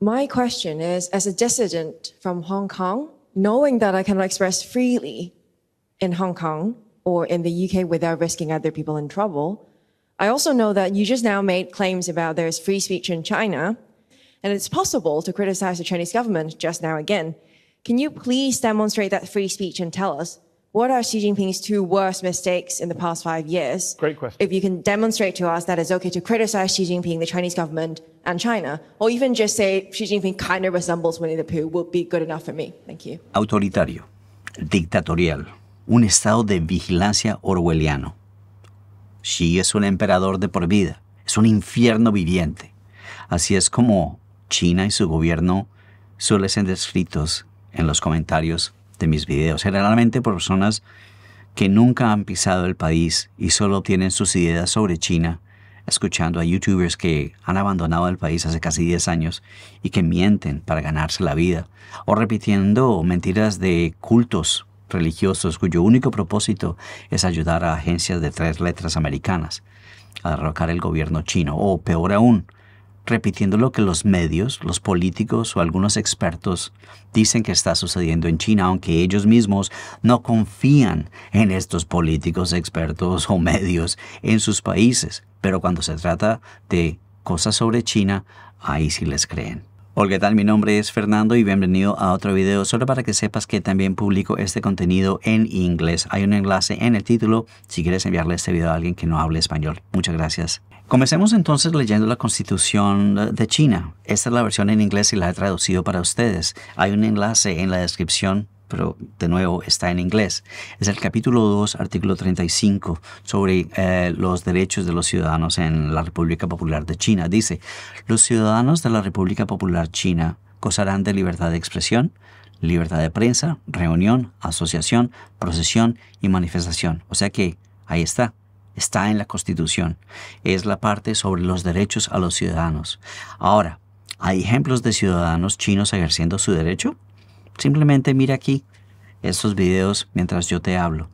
My question is, as a dissident from Hong Kong, knowing that I cannot express freely in Hong Kong or in the UK without risking other people in trouble, I also know that you just now made claims about there's free speech in China, and it's possible to criticize the Chinese government just now again. Can you please demonstrate that free speech and tell us what are Xi Jinping's two worst mistakes in the past 5 years? Great question. If you can demonstrate to us that it's okay to criticize Xi Jinping, the Chinese government, and China, or even just say Xi Jinping kind of resembles Winnie the Pooh, would be good enough for me. Thank you. Autoritario, dictatorial, un estado de vigilancia orwelliano. Xi es un emperador de por vida, es un infierno viviente. Así es como China y su gobierno suelen ser descritos en los comentarios de mis videos, generalmente por personas que nunca han pisado el país y solo tienen sus ideas sobre China, escuchando a youtubers que han abandonado el país hace casi 10 años y que mienten para ganarse la vida, o repitiendo mentiras de cultos religiosos cuyo único propósito es ayudar a agencias de 3 letras americanas a derrocar el gobierno chino, o peor aún, repitiendo lo que los medios, los políticos o algunos expertos dicen que está sucediendo en China, aunque ellos mismos no confían en estos políticos, expertos o medios en sus países. Pero cuando se trata de cosas sobre China, ahí sí les creen. Hola, ¿qué tal? Mi nombre es Fernando y bienvenido a otro video. Solo para que sepas que también publico este contenido en inglés. Hay un enlace en el título si quieres enviarle este video a alguien que no hable español. Muchas gracias. Comencemos entonces leyendo la Constitución de China. Esta es la versión en inglés y la he traducido para ustedes. Hay un enlace en la descripción, pero de nuevo está en inglés. Es el capítulo 2, artículo 35, sobre los derechos de los ciudadanos en la República Popular de China. Dice, los ciudadanos de la República Popular China gozarán de libertad de expresión, libertad de prensa, reunión, asociación, procesión y manifestación. O sea que ahí está. Está en la Constitución. Es la parte sobre los derechos a los ciudadanos. Ahora, ¿hay ejemplos de ciudadanos chinos ejerciendo su derecho? Simplemente mira aquí estos videos mientras yo te hablo.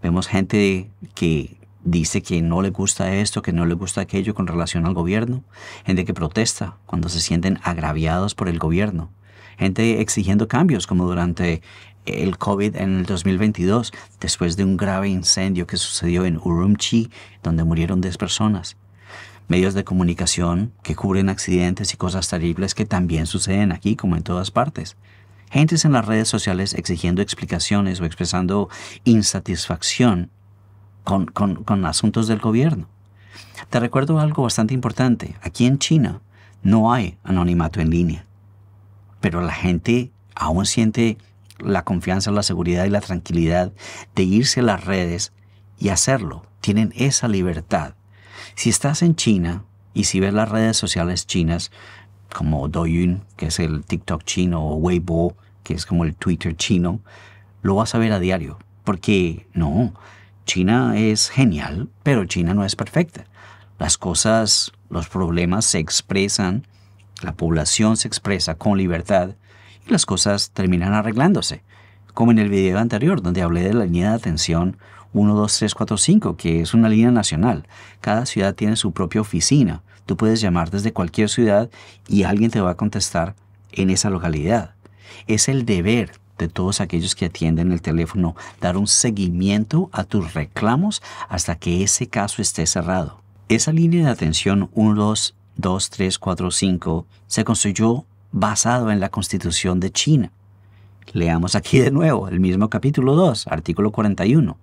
Vemos gente que dice que no le gusta esto, que no le gusta aquello con relación al gobierno. Gente que protesta cuando se sienten agraviados por el gobierno. Gente exigiendo cambios, como durante el COVID en el 2022, después de un grave incendio que sucedió en Urumqi, donde murieron 10 personas. Medios de comunicación que cubren accidentes y cosas terribles que también suceden aquí, como en todas partes. Gentes en las redes sociales exigiendo explicaciones o expresando insatisfacción con asuntos del gobierno. Te recuerdo algo bastante importante. Aquí en China no hay anonimato en línea, pero la gente aún siente la confianza, la seguridad y la tranquilidad de irse a las redes y hacerlo. Tienen esa libertad. Si estás en China y si ves las redes sociales chinas como Douyin, que es el TikTok chino, o Weibo, que es como el Twitter chino, lo vas a ver a diario. Porque no, China es genial, pero China no es perfecta. Las cosas, los problemas se expresan, la población se expresa con libertad y las cosas terminan arreglándose, como en el video anterior donde hablé de la línea de atención 1, 2, 3, 4, 5, que es una línea nacional. Cada ciudad tiene su propia oficina. Tú puedes llamar desde cualquier ciudad y alguien te va a contestar en esa localidad. Es el deber de todos aquellos que atienden el teléfono dar un seguimiento a tus reclamos hasta que ese caso esté cerrado. Esa línea de atención 1, 2, 3, 4, 5 se construyó basado en la Constitución de China. Leamos aquí de nuevo el mismo capítulo 2, artículo 41.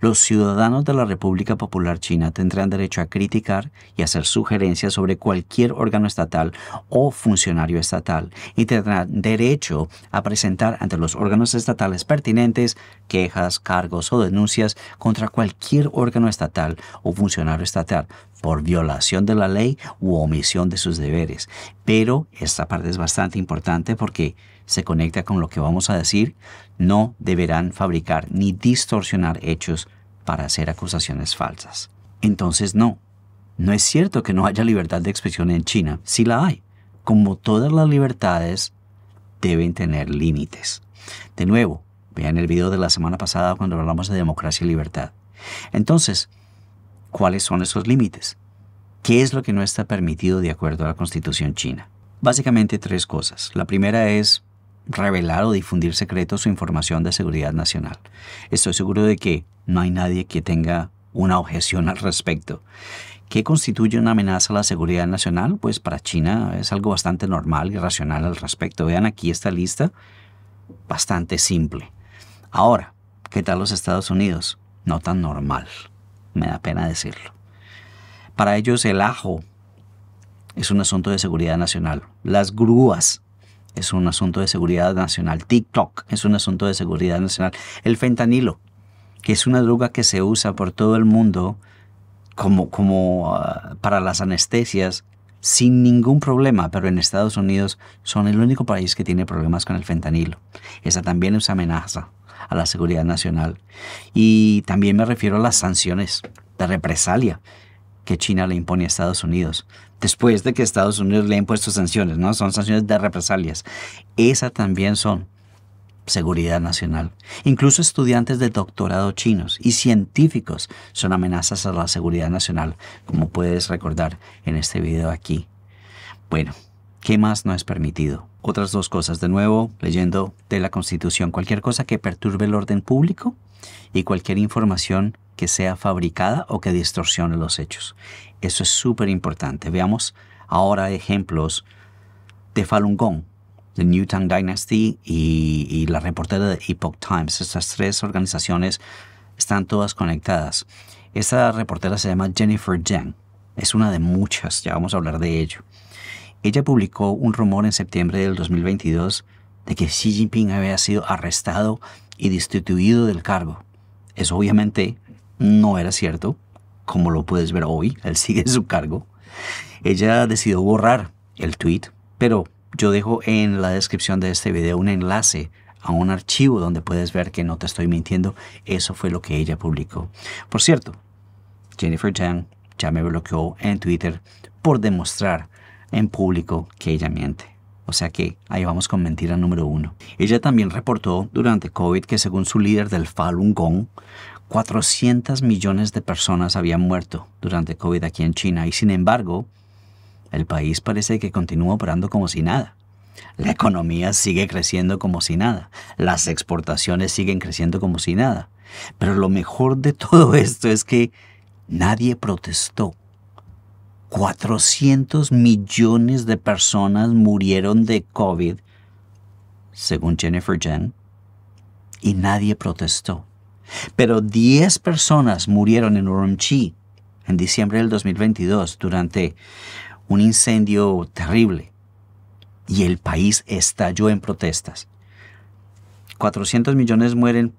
Los ciudadanos de la República Popular China tendrán derecho a criticar y hacer sugerencias sobre cualquier órgano estatal o funcionario estatal y tendrán derecho a presentar ante los órganos estatales pertinentes quejas, cargos o denuncias contra cualquier órgano estatal o funcionario estatal por violación de la ley u omisión de sus deberes. Pero esta parte es bastante importante porque se conecta con lo que vamos a decir. No deberán fabricar ni distorsionar hechos para hacer acusaciones falsas. Entonces no es cierto que no haya libertad de expresión en China. Sí la hay. Como todas las libertades, deben tener límites. De nuevo, vean el video de la semana pasada cuando hablamos de democracia y libertad. Entonces, ¿cuáles son esos límites? ¿Qué es lo que no está permitido de acuerdo a la Constitución china? Básicamente tres cosas. La primera es revelar o difundir secretos o información de seguridad nacional. Estoy seguro de que no hay nadie que tenga una objeción al respecto. ¿Qué constituye una amenaza a la seguridad nacional? Pues para China es algo bastante normal y racional al respecto. Vean aquí esta lista, bastante simple. Ahora, ¿qué tal los Estados Unidos? No tan normal, me da pena decirlo. Para ellos el ajo es un asunto de seguridad nacional. Las grúas es un asunto de seguridad nacional. TikTok es un asunto de seguridad nacional. El fentanilo, que es una droga que se usa por todo el mundo como para las anestesias, sin ningún problema, pero en Estados Unidos son el único país que tiene problemas con el fentanilo. Esa también es amenaza a la seguridad nacional. Y también me refiero a las sanciones de represalia que China le impone a Estados Unidos, después de que Estados Unidos le ha impuesto sanciones, ¿no? Son sanciones de represalias. Esas también son seguridad nacional. Incluso estudiantes de doctorado chinos y científicos son amenazas a la seguridad nacional, como puedes recordar en este video aquí. Bueno, ¿qué más no es permitido? Otras dos cosas, de nuevo, leyendo de la Constitución. Cualquier cosa que perturbe el orden público y cualquier información que sea fabricada o que distorsione los hechos. Eso es súper importante. Veamos ahora ejemplos de Falun Gong, de New Tang Dynasty y la reportera de Epoch Times. Estas tres organizaciones están todas conectadas. Esta reportera se llama Jennifer Zhang. Es una de muchas, ya vamos a hablar de ello. Ella publicó un rumor en septiembre del 2022 de que Xi Jinping había sido arrestado y destituido del cargo. Eso obviamente no era cierto, como lo puedes ver hoy, él sigue en su cargo. Ella decidió borrar el tweet, pero yo dejo en la descripción de este video un enlace a un archivo donde puedes ver que no te estoy mintiendo. Eso fue lo que ella publicó. Por cierto, Jennifer Zhang ya me bloqueó en Twitter por demostrar en público que ella miente. O sea que ahí vamos con mentira número uno. Ella también reportó durante COVID que según su líder del Falun Gong, 400 millones de personas habían muerto durante COVID aquí en China y sin embargo, el país parece que continúa operando como si nada. La economía sigue creciendo como si nada. Las exportaciones siguen creciendo como si nada. Pero lo mejor de todo esto es que nadie protestó. 400 millones de personas murieron de COVID, según Jennifer Zhang, y nadie protestó. Pero 10 personas murieron en Urumqi en diciembre del 2022 durante un incendio terrible y el país estalló en protestas. 400 millones mueren,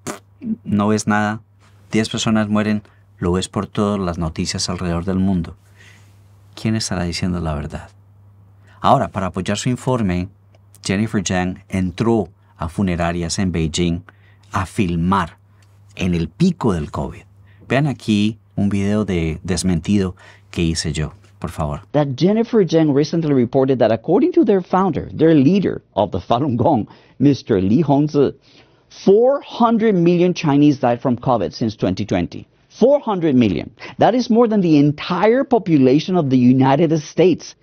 no ves nada. 10 personas mueren, lo ves por todas las noticias alrededor del mundo. ¿Quién estará diciendo la verdad? Ahora, para apoyar su informe, Jennifer Zhang entró a funerarias en Beijing a filmar en el pico del COVID. Vean aquí un video de desmentido que hice yo. Por favor. That Jennifer Zhang recently reported that according to their founder, their leader of the Falun Gong, Mr. Li Hongzhi, 400 million Chinese died from COVID since 2020. 400 million. That is more than the entire population of the United States.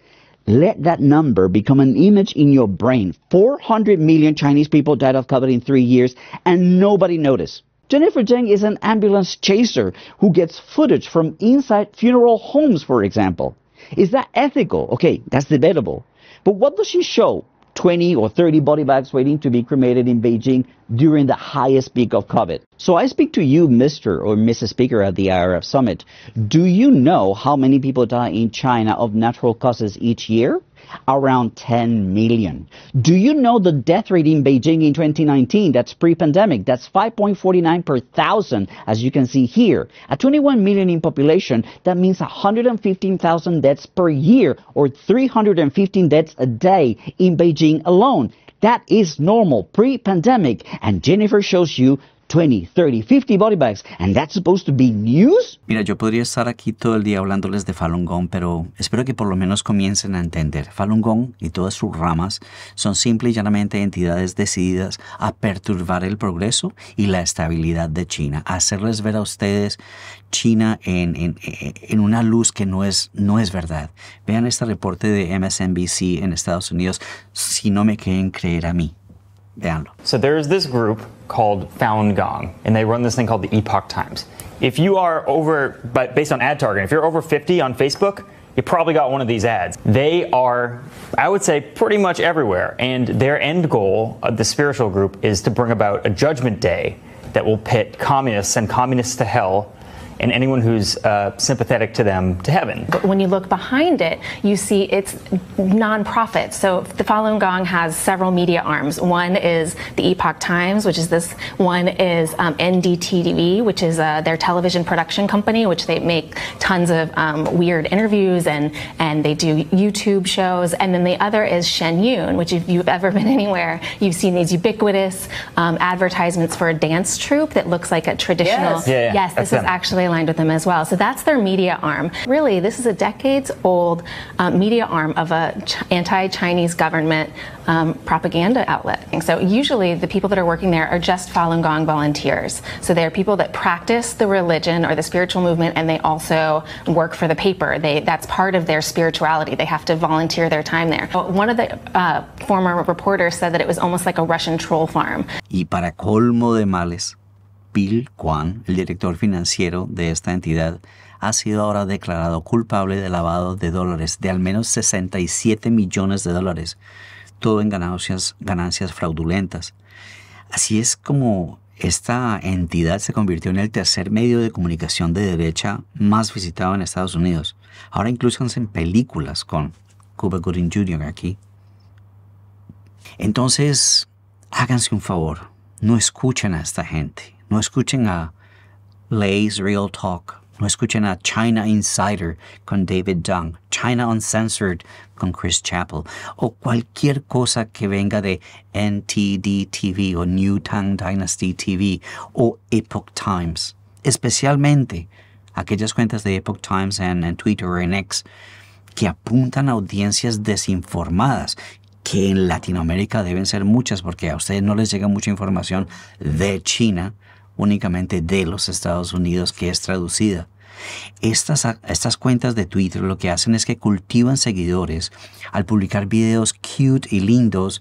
Let that number become an image in your brain. 400 million Chinese people died of COVID in 3 years and nobody noticed. Jennifer Zhang is an ambulance chaser who gets footage from inside funeral homes, for example. Is that ethical? Okay, that's debatable. But what does she show? 20 or 30 body bags waiting to be cremated in Beijing during the highest peak of COVID. So I speak to you, Mr. or Mrs. Speaker, at the IRF summit. Do you know how many people die in China of natural causes each year? Around 10 million. Do you know the death rate in Beijing in 2019? That's pre-pandemic. That's 5.49 per thousand, as you can see here. At 21 million in population, that means 115,000 deaths per year or 315 deaths a day in Beijing alone. That is normal, pre-pandemic. And Jennifer shows you 20, 30, 50 body bags, and that's supposed to be news? Mira, yo podría estar aquí todo el día hablándoles de Falun Gong, pero espero que por lo menos comiencen a entender. Falun Gong y todas sus ramas son simple y llanamente entidades decididas a perturbar el progreso y la estabilidad de China, a hacerles ver a ustedes China en una luz que no es verdad. Vean este reporte de MSNBC en Estados Unidos, si no me quieren creer a mí. Veanlo. So there's this group called Falun Gong, and they run this thing called the Epoch Times. If you are over, but based on ad targeting, if you're over 50 on Facebook, you probably got one of these ads. They are, I would say, pretty much everywhere, and their end goal of the spiritual group is to bring about a judgment day that will pit communists and communists to hell, and anyone who's sympathetic to them to heaven. But when you look behind it, you see it's nonprofits. So the Falun Gong has several media arms. One is the Epoch Times, which is this. One is NDTV, which is their television production company, which they make tons of weird interviews and they do YouTube shows. And then the other is Shen Yun, which if you've ever been anywhere, you've seen these ubiquitous advertisements for a dance troupe that looks like a traditional. Yes, yeah, yes, this is actually aligned with them as well. So that's their media arm. Really, this is a decades-old media arm of a anti-Chinese government propaganda outlet. And so usually the people that are working there are just Falun Gong volunteers. So they're people that practice the religion or the spiritual movement, and they also work for the paper. That's part of their spirituality. They have to volunteer their time there. One of the former reporters said that it was almost like a Russian troll farm. Y para colmo de males, Bill Kwan, el director financiero de esta entidad, ha sido ahora declarado culpable de lavado de dólares de al menos 67 millones de dólares, todo en ganancias fraudulentas. Así es como esta entidad se convirtió en el tercer medio de comunicación de derecha más visitado en Estados Unidos. Ahora incluso hacen películas con Cuba Gooding Jr. aquí. Entonces, háganse un favor, no escuchen a esta gente. No escuchen a Lay's Real Talk. No escuchen a China Insider con David Young. China Uncensored con Chris Chappell. O cualquier cosa que venga de NTD TV o New Tang Dynasty TV o Epoch Times. Especialmente aquellas cuentas de Epoch Times en Twitter o en X que apuntan a audiencias desinformadas, que en Latinoamérica deben ser muchas porque a ustedes no les llega mucha información de China, únicamente de los Estados Unidos, que es traducida. Estas cuentas de Twitter lo que hacen es que cultivan seguidores al publicar videos cute y lindos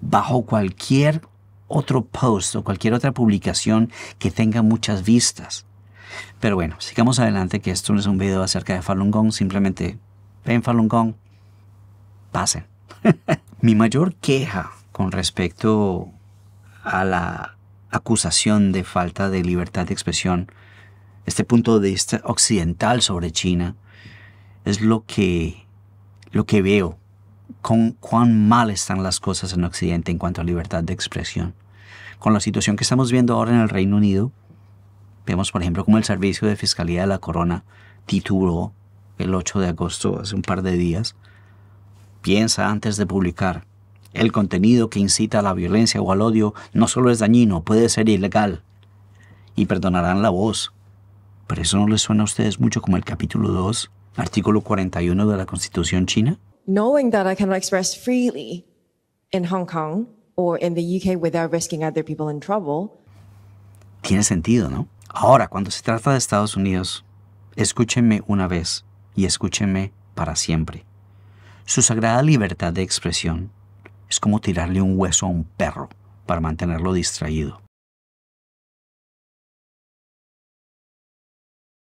bajo cualquier otro post o cualquier otra publicación que tenga muchas vistas. Pero bueno, sigamos adelante, que esto no es un video acerca de Falun Gong. Simplemente ven Falun Gong, pasen. Mi mayor queja con respecto a la acusación de falta de libertad de expresión, este punto de vista occidental sobre China, es lo que veo con cuán mal están las cosas en Occidente en cuanto a libertad de expresión. Con la situación que estamos viendo ahora en el Reino Unido, vemos por ejemplo como el Servicio de Fiscalía de la Corona tituló el 8 de agosto, hace un par de días: piensa antes de publicar. El contenido que incita a la violencia o al odio no solo es dañino, puede ser ilegal. Y perdonarán la voz. ¿Pero eso no les suena a ustedes mucho como el capítulo 2, artículo 41 de la Constitución china? Knowing that I cannot express freely in Hong Kong or in the UK without risking other people in trouble. Tiene sentido, ¿no? Ahora, cuando se trata de Estados Unidos, escúchenme una vez y escúchenme para siempre. Su sagrada libertad de expresión es como tirarle un hueso a un perro para mantenerlo distraído.